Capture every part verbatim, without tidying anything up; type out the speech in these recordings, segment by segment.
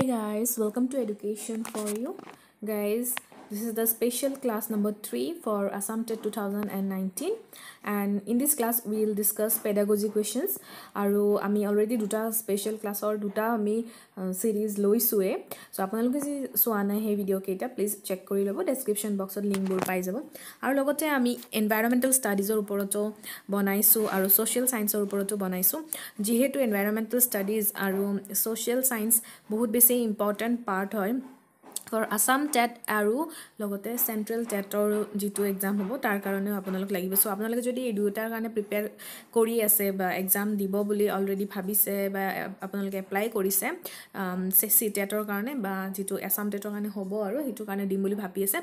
Hey guys, welcome to Education four U. Guys, this is the special class number three for Assam TET two thousand nineteen, and in this class we will discuss pedagogy questions. Aru ami already duta special class or duta ami series loisue, so apnaloke je soana he video ke eta please check kori lobo, description box or link bor pai jabo. Aru logote ami environmental studies or uporoto banaisu aru social science or uporoto banaisu. Jehetu environmental studies aru social science bahut beshi important part hoy for Assam TET aru logote central TET or jitu exam hobo tar karone apunalok lagibo. So apnaloke jodi ei duotar karone prepare kori ase ba exam dibo boli already bhabise ba apnaloke apply korise C TET or karone ba jitu Assam TET or karone hobo aru hitu karone dim boli bhabi ase,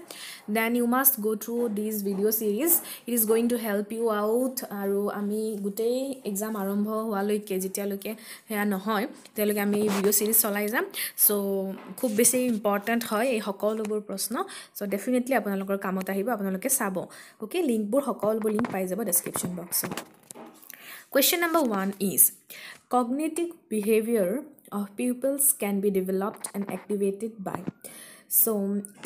then you must go through this video series. It is going to help you out aru ami gutei exam arambho howa loike jetia loike heya nohoy teloke ami video series cholai jam. So khub beshi important ए हकलबोर प्रश्न, so definitely आपनलोकर Kamat आइबो, आपनलोके साबो. Okay, link बोर हकलबोर link पाइ जाबो description box. Question number one is cognitive behaviour of peoples can be developed and activated by. So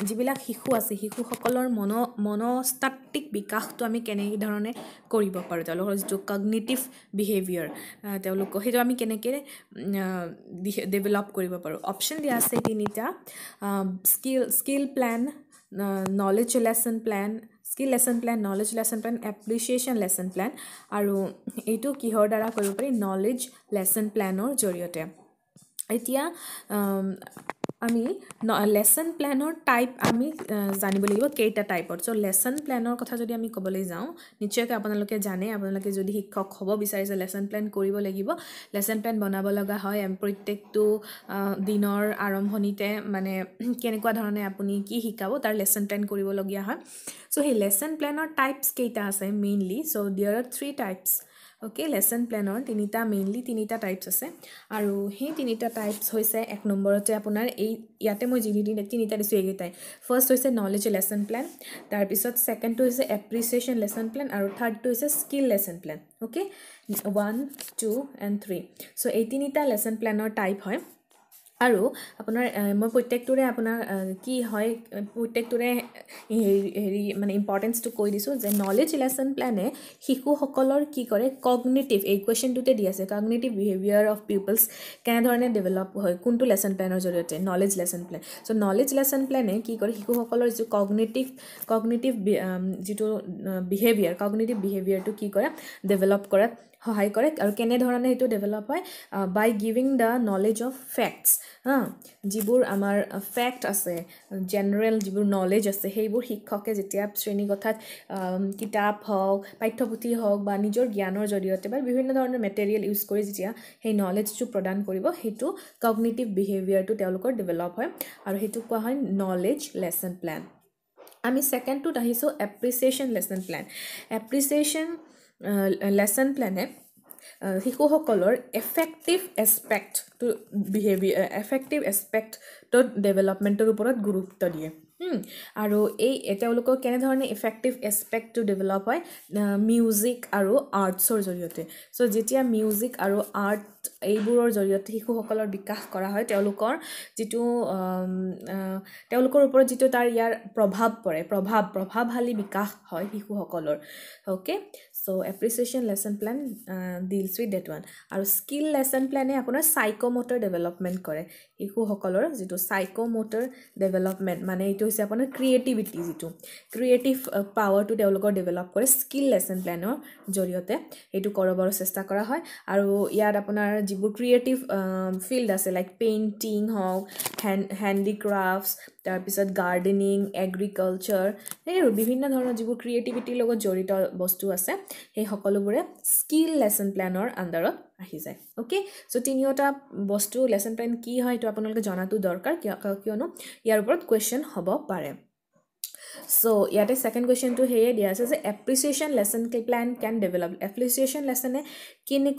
जिबिला हिखु आसे हिखु हकलर मनो मनोस्तात्विक विकास तो आमी केने धरने करिब पारो, तेलर जो कॉग्निटिव बिहेवियर तेलुक हेतु आमी केने के डेवलप करिब पारो. ऑप्शन दिया आसे तीनटा, skill skill plan, knowledge lesson plan, skill lesson plan, knowledge lesson plan, appreciation lesson plan आरो एतु किहर द्वारा करिब पारि नॉलेज लेसन प्लानर जरियते. एतिया आमी लेसन प्लानर टाइप आमी जानिब लागिब केटा टाइपर. सो लेसन प्लानर कथा जदि आमी कबले जाऊ निश्चयके आपनलके जाने, आपनलके जदि शिक्षक हब बिचारिसे लेसन प्लान करिब लागिब. लेसन प्लान बनाब लगा हय प्रत्येकटु दिनर आरम्भनिते माने केनेकुवा धरणे आपुनि की शिकाबो तार लेसन प्लान करिब लगिया हय. सो हे लेसन प्लानर टाइप्स केटा आसे mainly, so there are three types. Okay, lesson प्लानर तीनटा मेनली तीनटा टाइप्स আছে আৰু সেই তিনিটা টাইপস হৈছে এক নম্বৰতে আপোনাৰ এই ইয়াতে মই জিনি দিন তিনিটা দিছো এগেটাই. ফার্স্ট হৈছে নলেজ লেসন প্ল্যান, তাৰ পিছত সেকেন্ড হৈছে এপ্রিসিয়েশন লেসন প্ল্যান আৰু থার্ড হৈছে skill lesson plan. Okay, one two and three. So এই তিনিটা লেসন প্ল্যানৰ টাইপ হয় আৰু আপোনাৰ মই প্ৰত্যেকটোৰে আপোনাৰ কি হয় প্ৰত্যেকটোৰে হেৰি মানে ইম্পৰ্টেন্সটো কৈ দিছো যে নলেজ লেসন প্লানে শিশুসকলৰ কি কৰে কগনিটিভ এই কোৱেশ্চনটোতে দি আছে কগনিটিভ বিহেভিয়াৰ অফ পিপলস কেনেধৰণে ডেভেলপ হয় কোনটো লেসন প্লানৰ জৰিয়তে knowledge lesson plan. So knowledge lesson প্লানে কি কৰে শিশুসকলৰ যে কগনিটিভ কগনিটিভ যেটো বিহেভিয়াৰ কগনিটিভ বিহেভিয়াৰটো কি কৰে ডেভেলপ কৰে সহায় কৰে আৰু কেনে ধৰণে এটো ডেভেলপ হয় by giving the knowledge of facts. হ্যাঁ, যিবোৰ আমাৰ ফ্যাক্ট আছে জেনারেল যিবোৰ নলেজ আছে সেইবোৰ শিক্ষকে যেতিয়া শ্ৰেণী কথাত কিতাপ হওক পাঠ্যপুথি হওক বা নিজৰ জ্ঞানৰ জৰিয়তে বা বিভিন্ন ধৰণৰ মেটেৰিয়েল ইউজ কৰি যেতিয়া সেই নলেজটো প্ৰদান কৰিব সেইটো কগনিটিভ বিহেভিয়াৰটো তেওঁলোকৰ ডেভেলপ হয় আৰু সেইটো কোৱা হয় নলেজ লেসন প্ল্যান. আমি সেকেন্ড টুত আহিছো appreciation lesson plan. Appreciation lesson প্ল্যানে শিশুসকলৰ affective aspect two behaviour affective aspect two ডেভেলপমেণ্টৰ ওপৰত গুৰুত্ব দিয়ে আৰু এই তেওঁলোকৰ কেনেধৰণে এফেক্টিভ এছপেক্টটো ডেভেলপ হয় মিউজিক আৰু আৰ্টছৰ জৰিয়তে. সো যেতিয়া মিউজিক আৰু আৰ্ট এইবোৰৰ জৰিয়তে শিশুসকলৰ বিকাশ কৰা হয় তেওঁলোকৰ যেটো তেওঁলোকৰ ওপৰত যেটো তাৰ ইয়াৰ প্ৰভাৱ পৰে প্ৰভাৱ প্ৰভাৱশালী বিকাশ হয় শিশুসকলৰ. Okay, so appreciation lesson plan deals with that one. আৰু স্কিল লেসন প্ল্যানে আপোনাৰ সাইকোমোটৰ ডেভেলপমেণ্ট কৰে শিশুসকলৰ যেটো সাইকোমোটৰ ডেভেলপমেণ্ট মানে এইটো হৈছে আপোনাৰ ক্রিয়েটিভিটি যেটো ক্রিয়েটিভ পাৱাৰটো তেওঁলোকৰ ডেভেলপ কৰে স্কিল লেসন প্ল্যানৰ জৰিয়তে এইটো কৰাবৰ চেষ্টা কৰা হয়. আৰু ইয়াত আপোনাৰ जिबो क्रिएटिव फील्ड आसे लाइक पेंटिंग हक हैंडीक्राफ्ट्स तार पिছত गार्डनिंग एग्रीकल्चर हे विभिन्न ধৰণৰ जिबो क्रिएटिविटी লগত জড়িত বস্তু আছে সেই সকলোবোৰে স্কিল লেসন প্ল্যানৰ আন্ডাৰত আহি যায়. ওকে, সো তিনিওটা বস্তু লেসন প্ল্যান কি হয় তো আপোনালোকে জানাটো দৰকাৰ কিয়নো ইয়াৰ ওপৰত কোৱেশ্চন হ'ব পাৰে. সো ইয়াতে সেকেন্ড কোৱেশ্চনটো হেয়ে দিয়া আছে যে appreciation lesson plan can develop appreciation লেসনে কিনে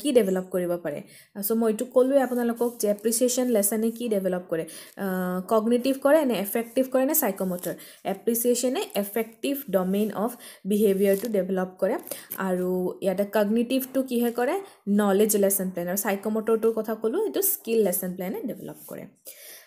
কি ডেভেলপ কৰিব পাৰে. সো মই এইটো ক'লোৱে আপোনালোকক যে এপ্ৰিসিয়েশন লেসনে কি ডেভেলপ কৰে কগনিটিভ কৰে নে এফেক্টিভ কৰে নে সাইকোমোটৰ. এপ্ৰিসিয়েশনে এফেক্টিভ ডমেইন অফ বিহেভিয়াৰটো ডেভেলপ কৰে আৰু ইয়াতে কগনিটিভটো কিহে কৰে নলেজ লেসন প্ল্যান আৰু সাইকোমোটৰটোৰ কথা ক'লো এইটো স্কিল লেসন প্ল্যানে ডেভেলপ কৰে.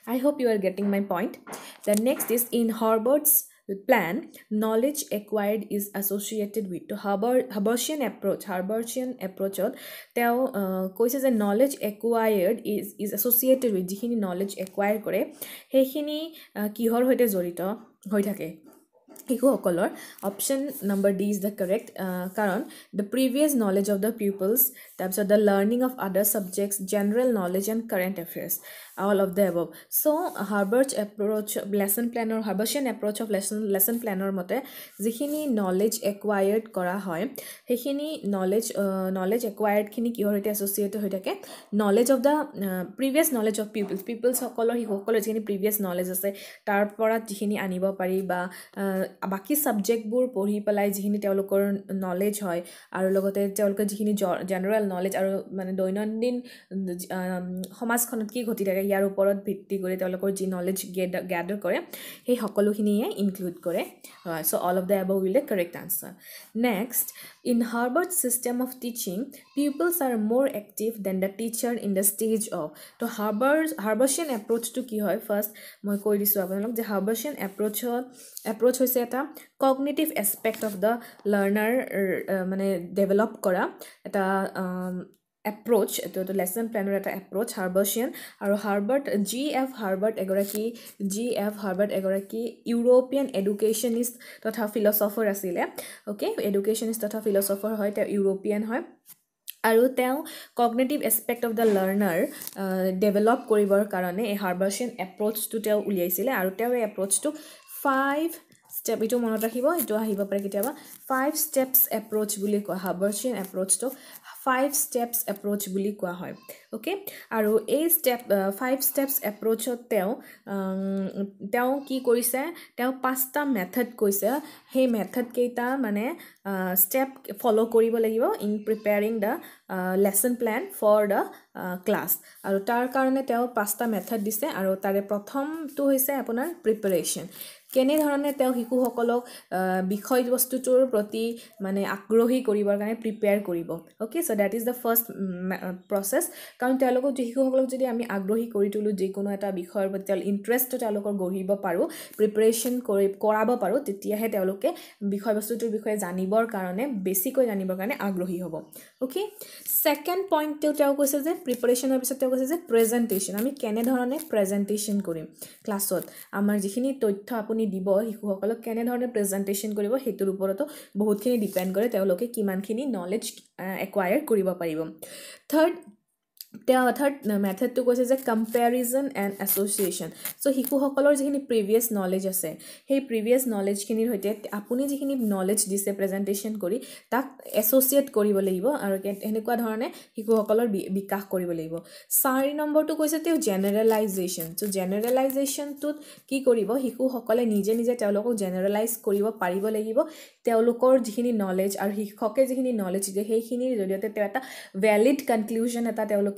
I hope you are getting my point. The next is, in Herbart's plan, knowledge acquired is associated with. To Herbartian approach, Herbartian approach or teo koise je knowledge acquired is is associated with, jehini knowledge acquire kore hehini kihor hoite jorito hoi thake eku color. Option number D is the correct uh, karon the previous knowledge of the pupils, that's the learning of other subjects, general knowledge and current affairs, all of the above. So Herbart's approach lesson plan or Herbartian approach of lesson lesson planner mote jehini knowledge acquired kora hoy hehini knowledge uh, knowledge acquired khini ki horite associated hoi thake knowledge of the uh, previous knowledge of pupils pupils hokolor hi hokolor jehini previous knowledge ase tar pora jehini anibo pari ba बाकी subject बोर पढ़ी पलाई जिहिनी तेवलो core knowledge होय आरो लोगोते तेवलो को जिहिनी general knowledge आरो माने दैनन्दिन समाज खनत की घटी থাকে ইয়ার উপরত ভিত্তি করে তেওলকৰ জি knowledge gather কৰে এই সকলোখিনিয়ে include কৰে. So all of the above will the correct answer. Next, in Herbart's system of teaching, pupils are more active than the teacher in the stage of. তো Herbart Herbartian approach to কি হয় first মই কৈ দিছো আপোনালোক যে Herbartian approach approach হৈছে এটা cognitive aspect of the learner মানে develop কৰা এটা approach to the lesson planner at approach Herbartian or Herbart G F Herbart egoraki G F Herbart egoraki European educationist totha philosopher asile. Okay, educationist totha philosopher hoy te European hoy aru teo cognitive aspect of the learner uh, develop koribor karone a Herbartian approach to teo uliaisile aru teo approach to five step ito monot rakhibo ito ahibo pare ketiaba five steps approach buli ko Herbartian approach to five steps approach বুলি কোয়া হয়. ওকে আৰু এই step five steps approach তেও তেও কি কৰিছে তেও পাঁচটা মেথড কৈছে হে মেথড কেইটা মানে স্টেপ ফলো কৰিব লাগিব in preparing the lesson plan for the class আৰু তাৰ কাৰণে তেও পাঁচটা মেথড দিছে আৰু তাৰে প্ৰথমটো হৈছে আপোনাৰ প্ৰিপাৰেচন কেনে ধৰণে তেও শিশুসকলক বিষয়বস্তুটোৰ প্ৰতি মানে আগ্ৰহী কৰিবৰ কাৰণে প্ৰিপেয়াৰ কৰিব. Okay so that is the first process কাৰণ তেওঁলোক যে শিশুসকলক যদি আমি আগ্ৰহী কৰি তুলো যে কোনো এটা বিষয়ৰ প্ৰতি ইন্টাৰেষ্ট তেওঁলোকৰ গঢ়িব পাৰো প্ৰিপাৰেচন কৰি কৰাব পাৰো তেতিয়াহে তেওঁলোকে বিষয়বস্তুটোৰ বিষয়ে জানিবৰ কাৰণে বেছিকৈ জানিবৰ কাৰণে আগ্ৰহী হ'ব. ওকে সেকেন্ড পইণ্টটো তেও কৈছে যে প্ৰিপাৰেচনৰ পিছত তেও কৈছে যে প্ৰেজেন্টেচন আমি কেনে ধৰণে প্ৰেজেন্টেচন কৰিম ক্লাছত আমাৰ যিখিনি তথ্য আপুনি দিব শিশুসকলক কেনে ধৰণে প্ৰেজেন্টেচন কৰিব হেতুৰ ওপৰতো বহুতখিনি ডিপেন্ড কৰে তেওলোকে কিমানখিনি নলেজ একুয়ায়াৰ কৰিব পাৰিব. Third The third method to go is a comparison and association. So শিশুসকলৰ যিখিনি previous knowledge আছে সেই previous knowledge খিনিৰ হৈতে আপুনি যিখিনি knowledge দিছে প্ৰেজেন্টেচন কৰি তাক associate কৰিব লাগিব আৰু এনেকুৱা ধৰণে শিশুসকলৰ বিকাশ কৰিব লাগিব. চাৰি নম্বৰটো কৈছে তেও generalization. So generalization টো কি কৰিব শিশুসকলে নিজে নিজে তেওঁলোকক generalize কৰিব পাৰিব লাগিব তেওঁলোকৰ যিখিনি knowledge আৰু শিক্ষকে যিখিনি knowledge দিয়ে সেইখিনিৰ জৰিয়তে তেও এটা valid conclusion এটা তেওঁলোক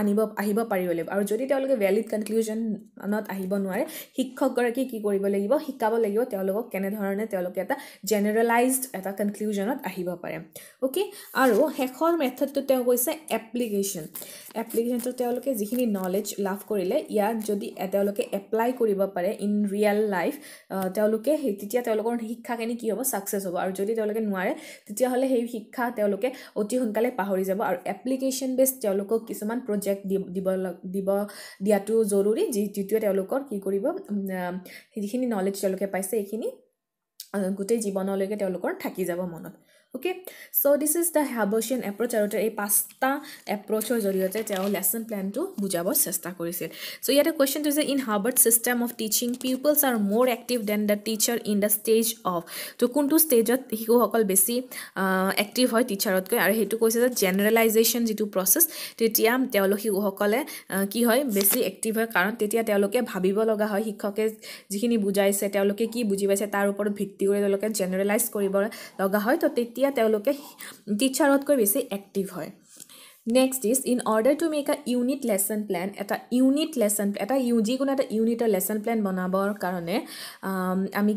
আনিব আহিব পাৰিব লাগিব আৰু যদি তেওঁলোকে ভ্যালিড কনক্লুজন আনত আহিব নোৱাৰে শিক্ষক গৰাকী কি কৰিব লাগিব শিকাব লাগিব তেওঁলোকক কেনে ধৰণে তেওঁলোকে এটা জেনেৰেলাইজড এটা কনক্লুজনত আহিব পাৰে. ওকে আৰু হেকৰ মেথডটো তেওঁ কৈছে এপ্লিকেশন এপ্লিকেশনটো তেওঁলোকে যিখিনি নলেজ লাভ কৰিলে ইয়াক যদি তেওঁলোকে এপ্লাই কৰিব পাৰে ইন ৰিয়েল লাইফ তেওঁলোকে তেতিয়া তেওঁলোকৰ শিক্ষা কেনে কি হ'ব সাকসেস হ'ব আৰু যদি তেওঁলোকে নোৱাৰে তেতিয়া হলে সেই শিক্ষা তেওঁলোকে অতি সোনকালে পাহৰি যাব আৰু এপ্লিকেশন বেস তেওঁলোক কিছুমান প্ৰজেক্ট দিব দিব দিয়াটো জৰুৰী যি যিটোৱে তেওঁলোকৰ কি কৰিব যিখিনি নলেজ তেওঁলোকে পাইছে এইখিনি গোটেই জীৱনলৈকে তেওঁলোকৰ থাকি যাব মনত. Okay so this is the Herbartian approach আৰু এই পাঁচটা এপ্ৰ'চৰ জৰিয়তে তেওঁ লেসন প্ল্যানটো বুজাবৰ চেষ্টা কৰিছিল. সো ইয়াতে কোৱেশ্চনটো হৈছে in Herbart system of teaching pupils are more active than the teacher in the stage of. তো কোনটো ষ্টেজত শিশুসকল বেছি অ্যাক্টিভ হয় টিচাৰতকৈ আৰু হেতু কৈছে যে জেনেৰেলাইজেচন যেটো প্ৰসেস তেতিয়া তেওঁলোক শিশুসকলে কি হয় বেছি অ্যাক্টিভ হয় কাৰণ তেতিয়া তেওঁলোকে ভাবিব লগা হয় শিক্ষকে যিখিনি বুজাইছে তেওঁলোকে কি বুজি পাইছে তাৰ ওপৰত ভিত্তি কৰি তেওঁলোকে জেনেৰেলাইজ কৰিব লগা হয় তো তিয়া তেওলোকে টিচাৰত কৈ বেছি অ্যাক্টিভ হয়. Next is, in order to make a unit lesson plan, at a unit lesson, at a U G kuna at a unit lesson plan banabor karone, um, ami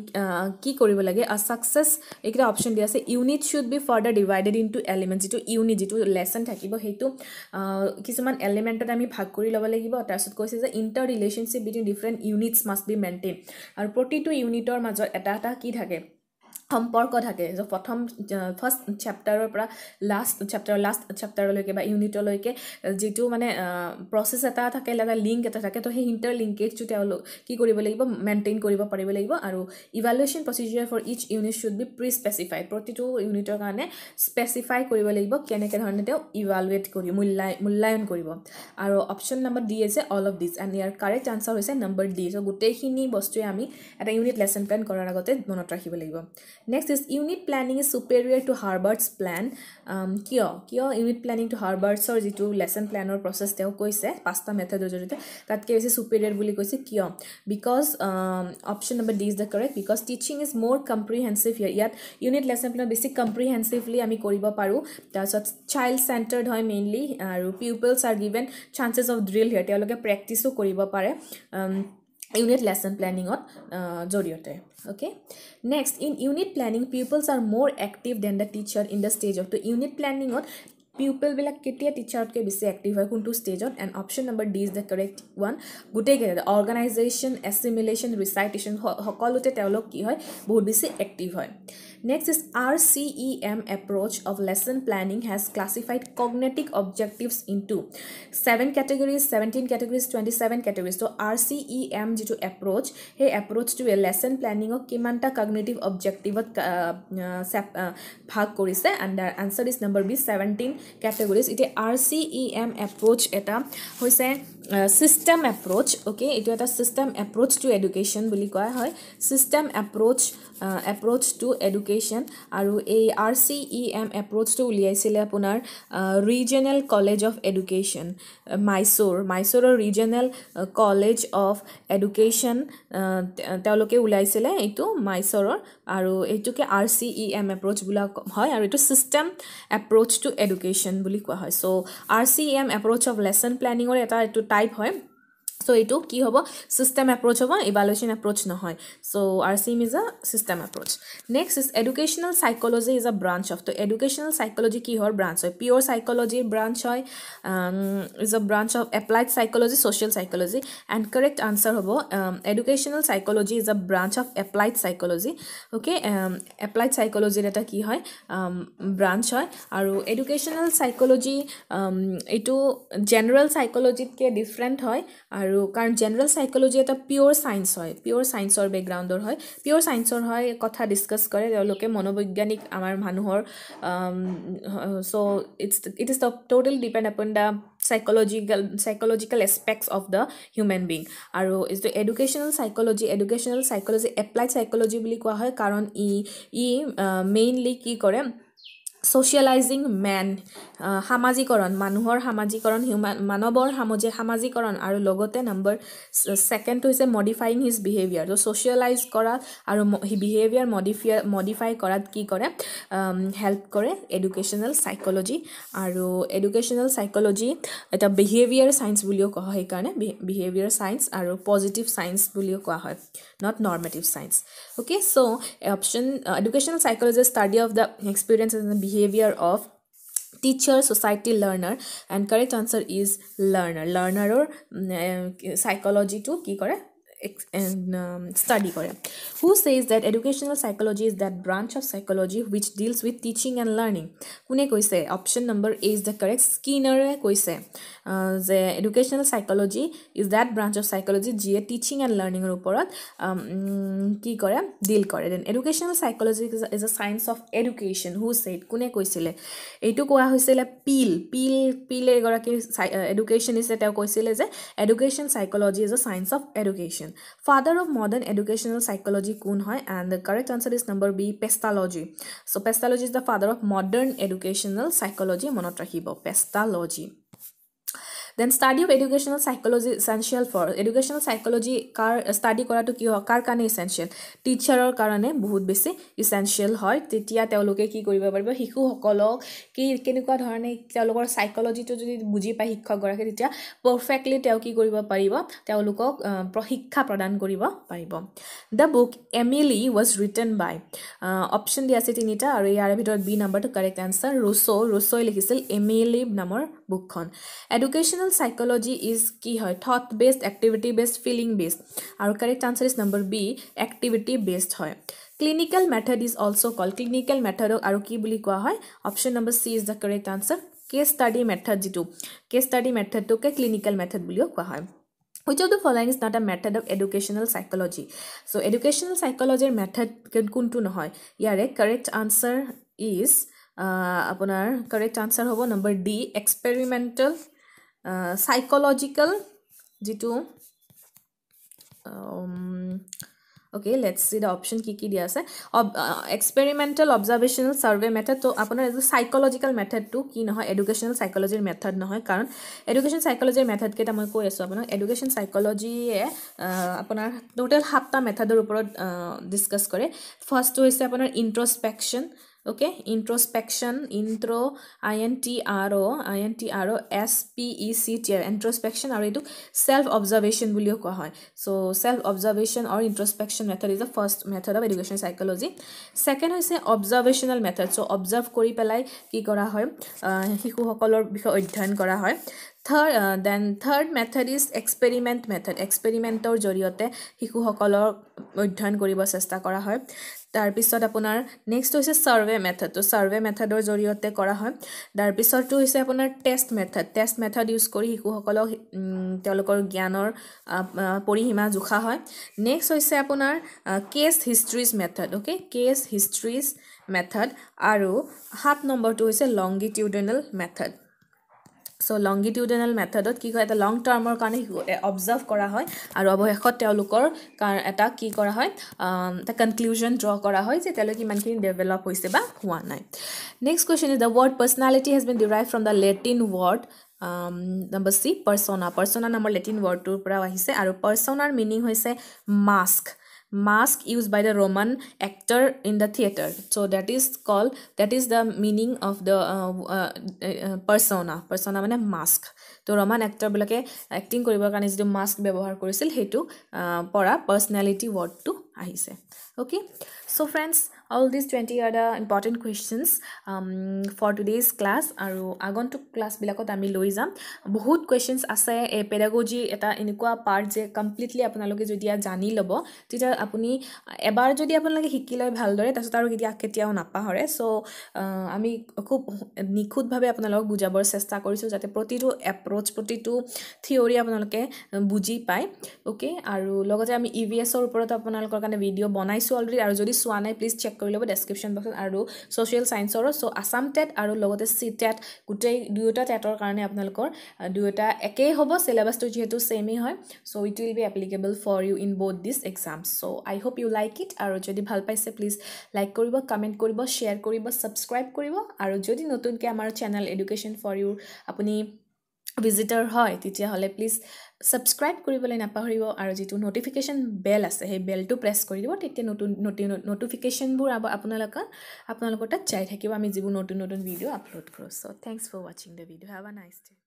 ki koribo lage, a success ekta option diya ase, unit should be further divided into elements. Jitu unit jitu lesson thakibo heitu kisuman element ot ami bhag kori loba lagibo. Tar sot koise je inter relationship between different units must be maintained. Ar protitu unit or major eta eta ki thake. সম্পৰ্ক থাকে যে প্ৰথম first চ্যাপ্টাৰৰ পৰা last chapter last চ্যাপ্টাৰলৈকে বা ইউনিটলৈকে যেটো মানে process এটা থাকে লাগা লিংক এটা থাকে তো সেই ইন্টার লিংকেজ যেটো কি কৰিব লাগিব মেইনটেইন কৰিব পাৰিব লাগিব আৰু evaluation procedure for each unit should be prespecified প্ৰতিটো ইউনিটৰ কাৰণে স্পেসিফাই কৰিব লাগিব কেনেকে ধৰণে তেওঁ ইভালুৱেট কৰি মূল্যায়ন কৰিব আৰু অপচন নম্বৰ ডি আছে অল অফ দিস এণ্ড ইয়াৰ কাৰেক্ট আনসার হৈছে নম্বৰ ডি সো গোটেইখিনি বস্তুয়ে আমি এটা ইউনিট লেসন প্ল্যান কৰাৰ আগতে মনত ৰাখিব লাগিব Next is unit planning is superior to Herbart's plan. Um, Kyo, Kyo unit planning to Herbart's or jitu lesson plan or process teo koise pasta method jodite tatke beshi superior boli koise Kyo because um, option number D is the correct because teaching is more comprehensive here. Yet unit lesson plan basic comprehensively ami koriba paru. So child centered hoy mainly. Uh, pupils are given chances of drill here. Teologe practice o koriba pare. Um, Unit lesson planning on uh, Joriote. Okay. Next, in unit planning, pupils are more active than the teacher in the stage of the unit planning on pupil will ketia teacher ke bisi active hoy kuntu stage on and option number D is the correct one. Gute ke organization, assimilation, recitation hokolute teolok ki hoy bahut bisi active hoy. Next is R C E M approach of lesson planning has classified cognitive objectives into seven categories, seventeen categories, twenty-seven categories. So R C E M jitu approach, hey approach to a lesson planning of kimanta cognitive objective uh, uh, uh, bhag korise and the answer is number B, seventeen categories. It is R C E M approach eta hoise uh, system approach. Okay, it is a system approach to education boli koa hoy system approach uh, approach to education. Aru a R C E M approach to uliaisile apunar uh, regional college of education uh, Mysore Mysore regional uh, college of education teoloke uliaisile etu Mysore aru etu ke R C E M approach bula hoy aru etu system approach to education buli koa hoy so R C E M approach of lesson planning or eta etu type hoy so etu ki hobo system approach hobo evaluation approach no hoy so R C E M is a system approach next is educational psychology is a branch of the educational psychology ki hor branch hoy pure psychology branch hoy um, is a branch of applied psychology social psychology and correct answer hobo um, educational psychology is a branch of applied psychology okay um, applied psychology eta ki hoy um, branch hoy aru educational psychology um, etu general psychology ke different hoy aru कारण general psychology এটা pure science হয় pure science or background or হয় pure science or হয় কথা discuss করে লোকে মনোবৈজ্ঞানিক আমার মানুহৰ so it's it is the total depend upon the psychological psychological aspects of the human being আৰু is the educational psychology educational psychology applied psychology বুলি কোৱা হয় কাৰণ ই ই mainly কি কৰে socializing man uh, hamajikoron manuhor hamajikoron human manobor hamoje hamajikoron aru logote number second hoise modifying his behavior so socialize kora aru behavior modify modify korat ki kore um, help kore educational psychology aru educational psychology eta behavior science bulio koha hoy karone behavior science aru positive science bulio koha hoy not normative science okay so option uh, educational psychology is study of the experiences and the behavior of teacher society learner and correct answer is learner learner or uh, psychology to ki kore and um, study kore who says that educational psychology is that branch of psychology which deals with teaching and learning kune koise option number A is the correct Skinner e koise uh, the educational psychology is that branch of psychology je teaching and learning er uporat um, ki kore deal kore then educational psychology is a, is a science of education who said kune koisile eitu koa hoisile peel peel peel e gora ki education is eta koisile je education psychology is a science of education Father of modern educational psychology kun hoy and the correct answer is number B Pestalozzi so Pestalozzi is the father of modern educational psychology monot rakhibo Pestalozzi Then study of educational psychology essential for educational psychology car study kora to ki ho kar kane essential teacher or karone bahut beshi essential hoy tetia teoloke ki koribo paribo hiku hokolok ki kenukwa dhorone teolokor psychology to jodi buji pa hikkhok gorake tetia perfectly teo ki koribo paribo teolokok prohikkha pradan koribo paribo. The book Emily was written by uh, option dia ase tinita aru iare bhitor b number to correct answer Russo Russo likhisil Emily namor book khon. Educational psychology is ki hoy thought based activity based feeling based our correct answer is number B activity based hoy. Clinical method is also called clinical method aru ki buli koa hoy option number C is the correct answer case study method jitu case study method to ke clinical method bulio koa hoy. Which of the following is not a method of educational psychology? So educational psychology method kuntu nohoy yare correct answer is uh, apunar correct answer hobo number D experimental uh, psychological jitu um okay let's see the option ki ki dia ase Ob, uh, experimental observational survey method to apunar edu psychological method to ki no hoy educational psychology method no hoy karon education psychology method ke ta moi koi asu apunar education psychology e uh, apunar total seven ta method er upor uh, discuss kore. First to hoise apunar introspection okay introspection intro intro intro spectr introspection aru edu self observation bulio koa hoy so self observation or introspection method is the first method of education psychology. Second hoise observational method so observe kori pelai ki kora hoy hiku hokolor bikhoy odhyan kora hoy. Third uh, then third method is experiment method experiment or joriote hiku hokolor odhyan koribo chesta kora hoy. Tar pisot apunar next hoise survey method to survey method or joriote kora hoy. Tar pisot tu hoise apunar test method test method use kori hiku hokolok teolokor gyanor porihima jukha hoy. Next hoise apunar case histories method okay case histories method aru seven number tu hoise longitudinal method. So longitudinal method ki koi eta long term or kane observe kora hoy aru abohekot teolukor eta ki kora hoy the conclusion draw kora hoy je telo ki man kin develop hoise ba hua nai. Next question is the word personality has been derived from the Latin word um number C persona persona number Latin word tur pura ahise aru persona meaning hoise mask mask used by the Roman actor in the theater so that is called that is the meaning of the uh, uh, uh, persona persona mane mask to Roman actor bilake acting koribor karone je mask byabohar korisil hetu pora personality word to ahise. Okay so friends all these twenty are the important questions um for today's class aru agontuk class bilakot ami loi jam bahut questions ase a pedagogy eta inqua part je completely apunaloke jodi a jani lobo tita apuni ebar jodi apunaloke hikiloi bhal dore tasot aru ketia ketiao napahore so ami khub nikhut bhabe apunalok bujabor chesta korisu jate proti to approach proti to theory apunaloke buji pai. Okay aru logote ami E V S or uporot apunalokor kane video banai already aru jodi suanai please check kori lobo description box aru social science or so Assam T E T aru logote C T E T gutei duota T E T or karone apnalokor duota ekei hobo syllabus to jehetu same e hoy so it will be applicable for you in both these exams so I hope you like it aru jodi bhal paise please like koribo comment koribo share koribo subscribe koribo aru jodi notun ke amar channel education for you apuni visitor hoy titia hole please subscribe koribole napahoribo aru jitu notification bell ase he bell to press koribo tetia notun notification bur apunalaka apunalokota chai thakibo ami jibu notun notun video upload koro so thanks for watching the video have a nice day.